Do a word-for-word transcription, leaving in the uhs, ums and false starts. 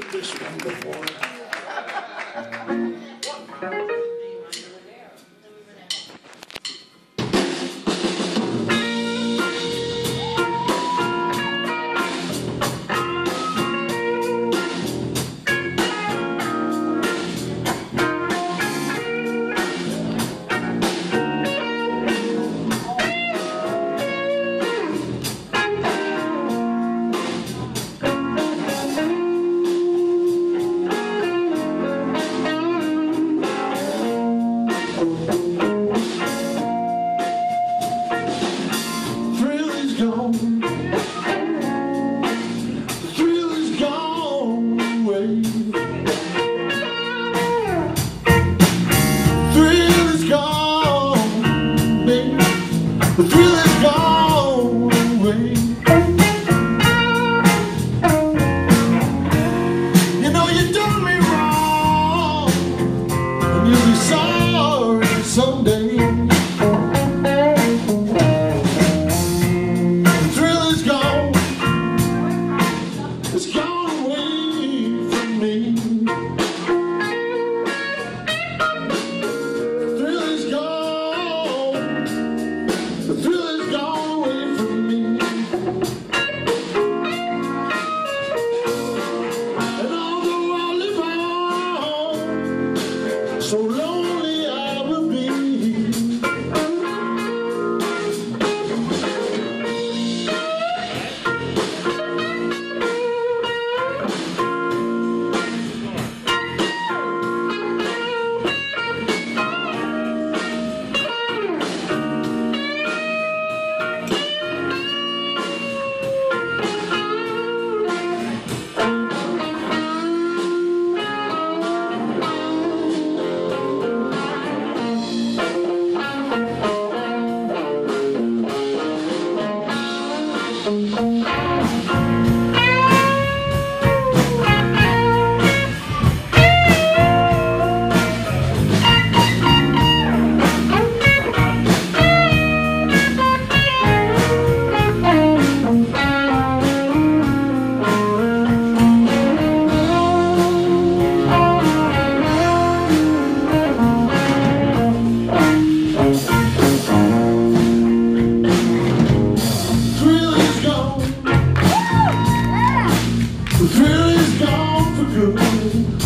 did this one before. The thrill is gone away. You know you done me wrong, and you'll be sorry someday. The thrill is gone, it's gone away from me. The thrill is gone. The thrill is gone away from me, and although I live on, so lonely I will be. The thrill is gone for good.